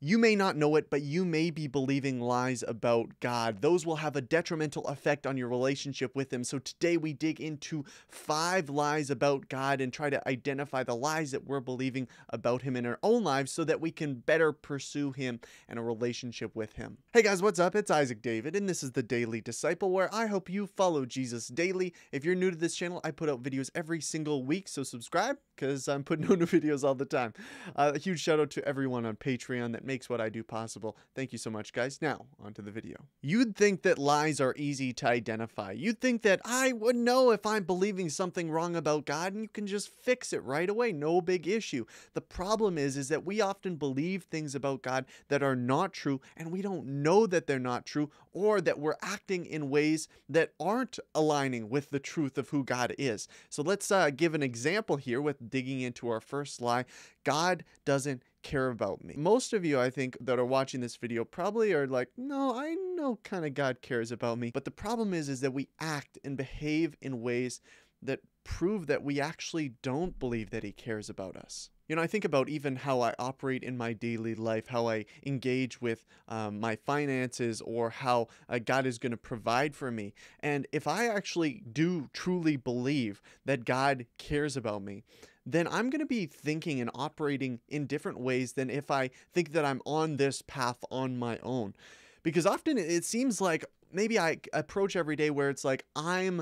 You may not know it, but you may be believing lies about God. Those will have a detrimental effect on your relationship with Him. So today we dig into 5 lies about God and try to identify the lies that we're believing about Him in our own lives so that we can better pursue Him and a relationship with Him. Hey guys, what's up? It's Isaac David, and this is the Daily Disciple, where I hope you follow Jesus daily. If you're new to this channel, I put out videos every single week, so subscribe, because I'm putting out new videos all the time. A huge shout out to everyone on Patreon that makes what I do possible. Thank you so much, guys. Now, onto the video. You'd think that lies are easy to identify. You'd think that I would know if I'm believing something wrong about God, and you can just fix it right away. No big issue. The problem is that we often believe things about God that are not true, and we don't know that they're not true, or that we're acting in ways that aren't aligning with the truth of who God is. So let's give an example here with digging into our first lie. God doesn't care about me. Most of you, I think, that are watching this video probably are like, no, I know kind of God cares about me. But the problem is that we act and behave in ways that prove that we actually don't believe that He cares about us. You know, I think about even how I operate in my daily life, how I engage with my finances, or how God is going to provide for me. And if I actually do truly believe that God cares about me, then I'm going to be thinking and operating in different ways than if I think that I'm on this path on my own. Because often it seems like, maybe I approach every day where it's like, I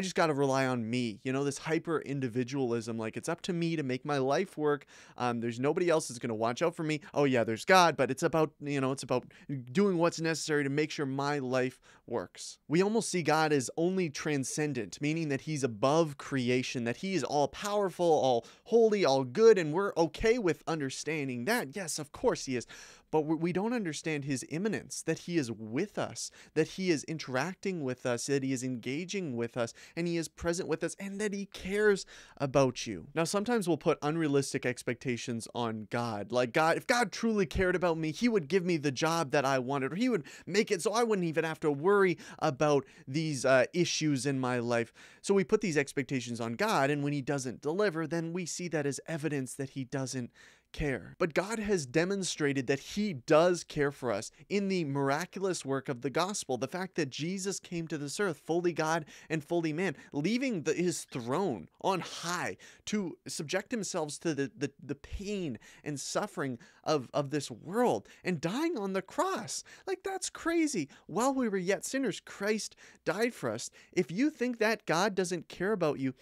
just got to rely on me, you know, this hyper individualism, like it's up to me to make my life work. There's nobody else that's going to watch out for me. Oh yeah, there's God, but it's about, you know, it's about doing what's necessary to make sure my life works. We almost see God as only transcendent, meaning that He's above creation, that He is all powerful, all holy, all good. And we're okay with understanding that. Yes, of course He is. But we don't understand His immanence, that He is with us, that He is interacting with us, that He is engaging with us, and He is present with us, and that He cares about you. Now, sometimes we'll put unrealistic expectations on God. Like, God, if God truly cared about me, He would give me the job that I wanted, or He would make it so I wouldn't even have to worry about these issues in my life. So we put these expectations on God, and when He doesn't deliver, then we see that as evidence that He doesn't care. But God has demonstrated that He does care for us in the miraculous work of the gospel. The fact that Jesus came to this earth, fully God and fully man, leaving His throne on high to subject Himself to the pain and suffering of this world, and dying on the cross. Like, that's crazy. While we were yet sinners, Christ died for us. If you think that God doesn't care about you,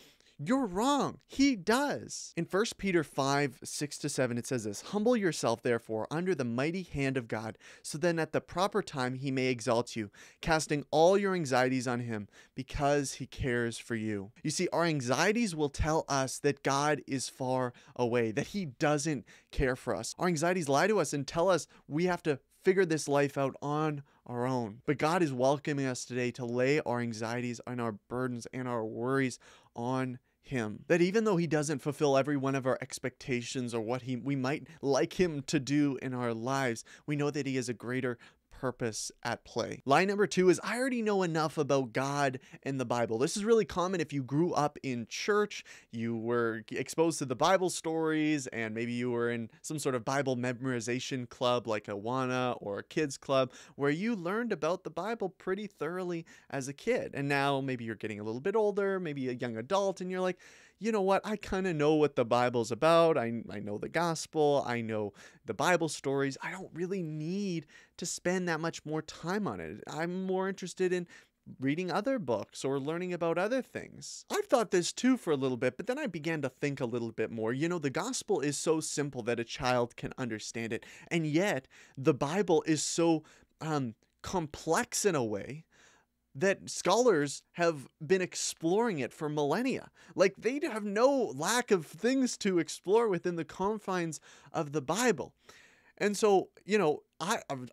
you're wrong. He does. In 1 Peter 5:6-7, it says this: "Humble yourself, therefore, under the mighty hand of God, so then at the proper time He may exalt you, casting all your anxieties on Him, because He cares for you." You see, our anxieties will tell us that God is far away, that He doesn't care for us. Our anxieties lie to us and tell us we have to figure this life out on our own. But God is welcoming us today to lay our anxieties and our burdens and our worries on Him. That even though He doesn't fulfill every one of our expectations or what we might like Him to do in our lives, we know that He has a greater purpose at play. Lie number 2 is, I already know enough about God and the Bible. This is really common if you grew up in church, you were exposed to the Bible stories, and maybe you were in some sort of Bible memorization club like Awana or a kids club, where you learned about the Bible pretty thoroughly as a kid. And now maybe you're getting a little bit older, maybe a young adult, and you're like, you know what, I kind of know what the Bible's about. I know the gospel, I know the Bible stories. I don't really need to spend that much more time on it. I'm more interested in reading other books or learning about other things. I've thought this too for a little bit, but then I began to think a little bit more. You know, the gospel is so simple that a child can understand it. And yet the Bible is so complex in a way that scholars have been exploring it for millennia. Like, they have no lack of things to explore within the confines of the Bible. And so, you know,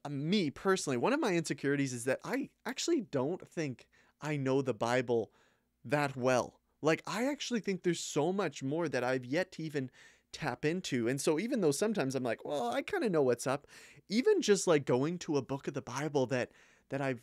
me personally, one of my insecurities is that I actually don't think I know the Bible that well. Like, I actually think there's so much more that I've yet to even tap into. And so even though sometimes I'm like, well, I kind of know what's up, even just like going to a book of the Bible that that I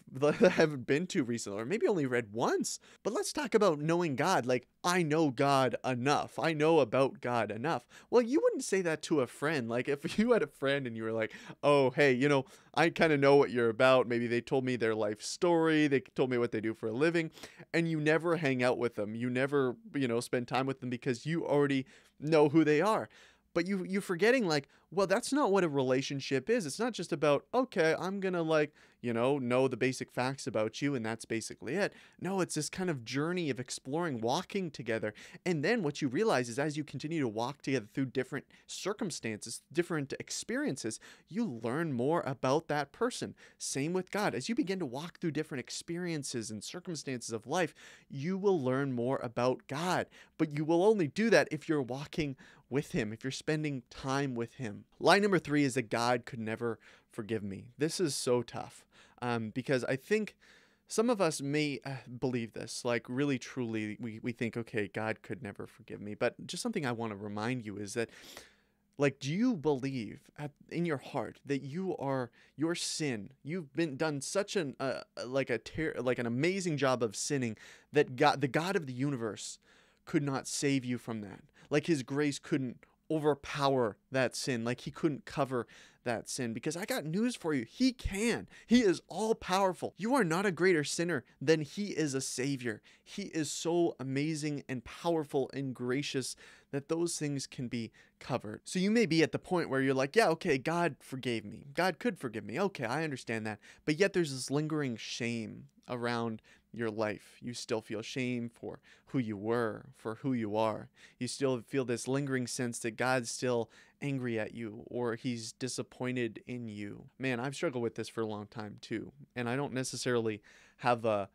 haven't been to recently, or maybe only read once. But let's talk about knowing God. Like, I know God enough. I know about God enough. Well, you wouldn't say that to a friend. Like, if you had a friend and you were like, oh, hey, you know, I kind of know what you're about. Maybe they told me their life story. They told me what they do for a living. And you never hang out with them. You never, you know, spend time with them because you already know who they are. But you're forgetting, like, well, that's not what a relationship is. It's not just about, okay, I'm going to, like, you know the basic facts about you and that's basically it. No, it's this kind of journey of exploring, walking together. And then what you realize is as you continue to walk together through different circumstances, different experiences, you learn more about that person. Same with God. As you begin to walk through different experiences and circumstances of life, you will learn more about God. But you will only do that if you're walking with him, if you're spending time with him. Lie number 3 is that God could never forgive me. This is so tough because I think some of us may believe this, like really truly we think, okay, God could never forgive me. But just something I want to remind you is that, like, do you believe in your heart that your sin, you've been done such an like an amazing job of sinning that God, the God of the universe, could not save you from that? Like, his grace couldn't overpower that sin. Like, he couldn't cover that sin. Because I got news for you. He can. He is all powerful. You are not a greater sinner than he is a savior. He is so amazing and powerful and gracious that those things can be covered. So you may be at the point where you're like, yeah, okay, God forgave me. God could forgive me. Okay, I understand that. But yet there's this lingering shame around your life. You still feel shame for who you were, for who you are. You still feel this lingering sense that God's still angry at you or he's disappointed in you. Man, I've struggled with this for a long time too. And I don't necessarily have a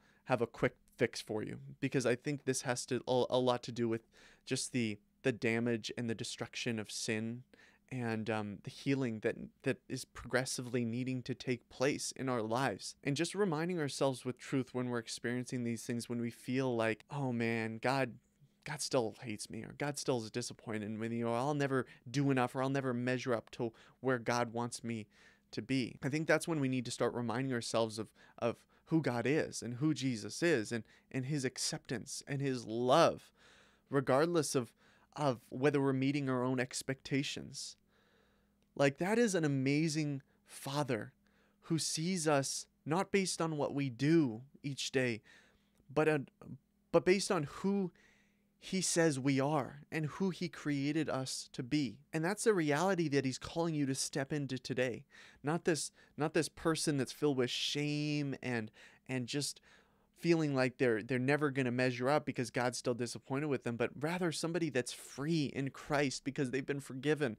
quick fix for you because I think this has a lot to do with just the damage and the destruction of sin and the healing that is progressively needing to take place in our lives. And just reminding ourselves with truth when we're experiencing these things, when we feel like, oh man, God still hates me, or God still is disappointed with me, or I'll never do enough, or I'll never measure up to where God wants me to be. I think that's when we need to start reminding ourselves of who God is and who Jesus is and his acceptance and his love, regardless of whether we're meeting our own expectations. Like, that is an amazing Father who sees us not based on what we do each day, but based on who he says we are and who he created us to be. And that's a reality that he's calling you to step into today. Not this person that's filled with shame and just feeling like they're never going to measure up because God's still disappointed with them, but rather somebody that's free in Christ because they've been forgiven.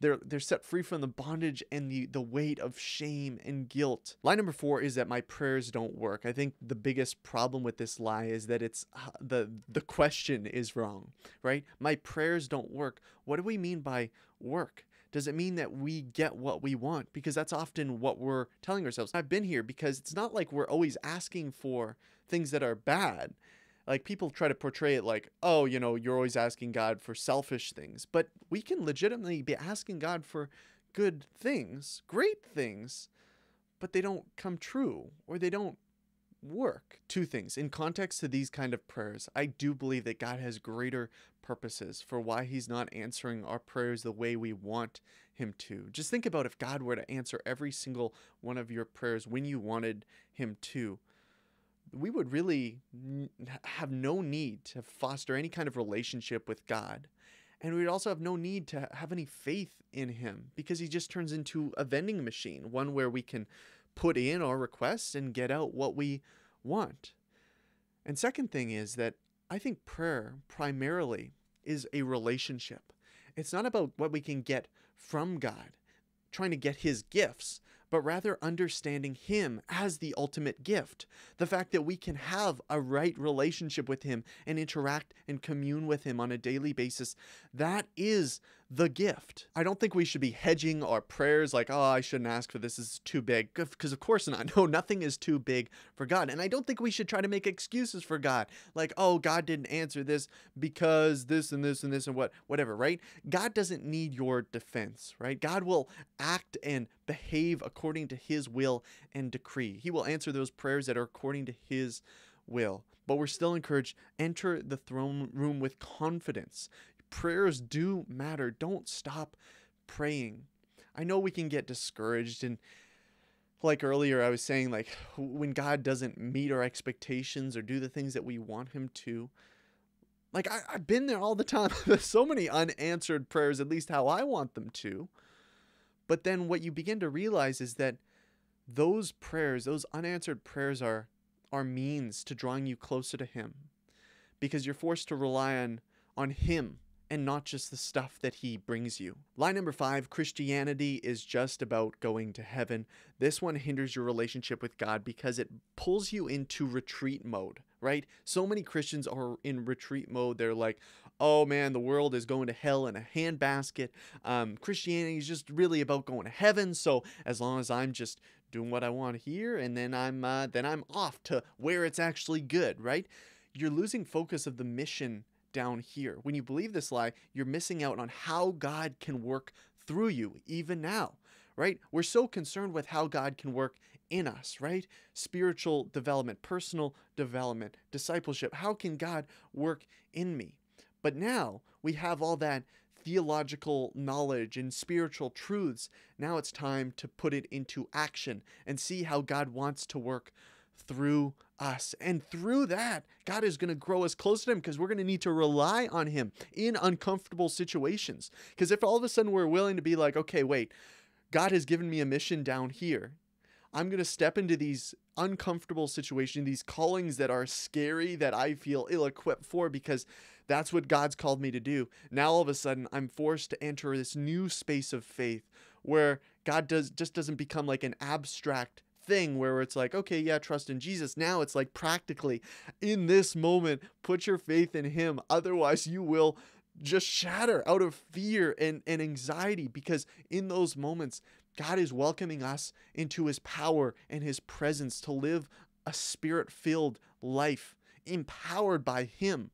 They're set free from the bondage and the weight of shame and guilt. Lie number 4 is that my prayers don't work. I think the biggest problem with this lie is that it's the question is wrong, right? My prayers don't work. What do we mean by work? Does it mean that we get what we want? Because that's often what we're telling ourselves. I've been here because it's not like we're always asking for things that are bad. Like, people try to portray it like, oh, you know, you're always asking God for selfish things. But we can legitimately be asking God for good things, great things, but they don't come true or they don't work. Two things. In context to these kind of prayers, I do believe that God has greater purposes for why he's not answering our prayers the way we want him to. Just think about if God were to answer every single one of your prayers when you wanted him to. We would really have no need to foster any kind of relationship with God. And we'd also have no need to have any faith in him because he just turns into a vending machine, one where we can put in our requests and get out what we want. And second thing is that I think prayer primarily is a relationship. It's not about what we can get from God, trying to get his gifts, but rather understanding him as the ultimate gift. The fact that we can have a right relationship with him and interact and commune with him on a daily basis, that is the gift. I don't think we should be hedging our prayers like, oh, I shouldn't ask for this, it's too big. Because of course not. No, nothing is too big for God. And I don't think we should try to make excuses for God. Like, oh, God didn't answer this because this and this and this and whatever, right? God doesn't need your defense, right? God will act and behave according to his will and decree. He will answer those prayers that are according to his will. But we're still encouraged, enter the throne room with confidence. Prayers do matter. Don't stop praying. I know we can get discouraged, and like earlier I was saying, like when God doesn't meet our expectations or do the things that we want him to, like I've been there all the time. There's so many unanswered prayers, at least how I want them to. But then what you begin to realize is that those prayers, those unanswered prayers are means to drawing you closer to him, because you're forced to rely on him and not just the stuff that he brings you. Lie number 5, Christianity is just about going to heaven. This one hinders your relationship with God because it pulls you into retreat mode, right? So many Christians are in retreat mode. They're like, oh man, the world is going to hell in a handbasket. Christianity is just really about going to heaven. So as long as I'm just doing what I want here, and then I'm off to where it's actually good, right? You're losing focus of the mission down here. When you believe this lie, you're missing out on how God can work through you even now, right? We're so concerned with how God can work in us, right? Spiritual development, personal development, discipleship. How can God work in me? But now we have all that theological knowledge and spiritual truths. Now it's time to put it into action and see how God wants to work through us. And through that, God is going to grow us close to him, because we're going to need to rely on him in uncomfortable situations. Because if all of a sudden we're willing to be like, okay, wait, God has given me a mission down here, I'm going to step into these uncomfortable situations, these callings that are scary, that I feel ill-equipped for, because that's what God's called me to do. Now all of a sudden I'm forced to enter this new space of faith where God just doesn't become like an abstract thing where it's like, okay, yeah, trust in Jesus. Now it's like practically in this moment, put your faith in him. Otherwise you will just shatter out of fear and anxiety, because in those moments, God is welcoming us into his power and his presence to live a spirit-filled life empowered by him.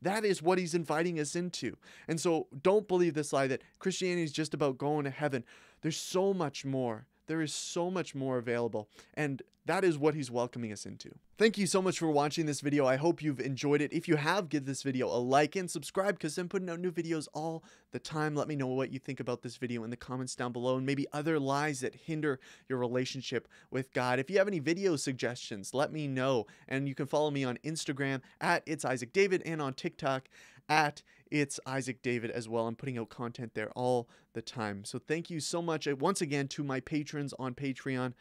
That is what he's inviting us into. And so don't believe this lie that Christianity is just about going to heaven. There's so much more. There is so much more available, and that is what he's welcoming us into. Thank you so much for watching this video. I hope you've enjoyed it. If you have, give this video a like and subscribe, because I'm putting out new videos all the time. Let me know what you think about this video in the comments down below, and maybe other lies that hinder your relationship with God. If you have any video suggestions, let me know, and you can follow me on Instagram at It's Isaac David, and on TikTok at It's Isaac David as well. I'm putting out content there all the time. So thank you so much once again to my patrons on Patreon.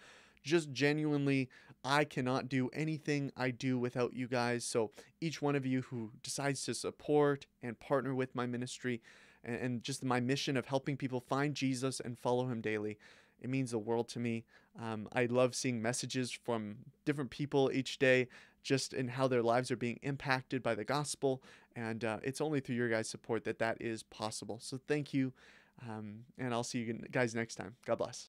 Just genuinely, I cannot do anything I do without you guys. So each one of you who decides to support and partner with my ministry and just my mission of helping people find Jesus and follow him daily, it means the world to me. I love seeing messages from different people each day, just in how their lives are being impacted by the gospel. And it's only through your guys' support that that is possible. So thank you. And I'll see you guys next time. God bless.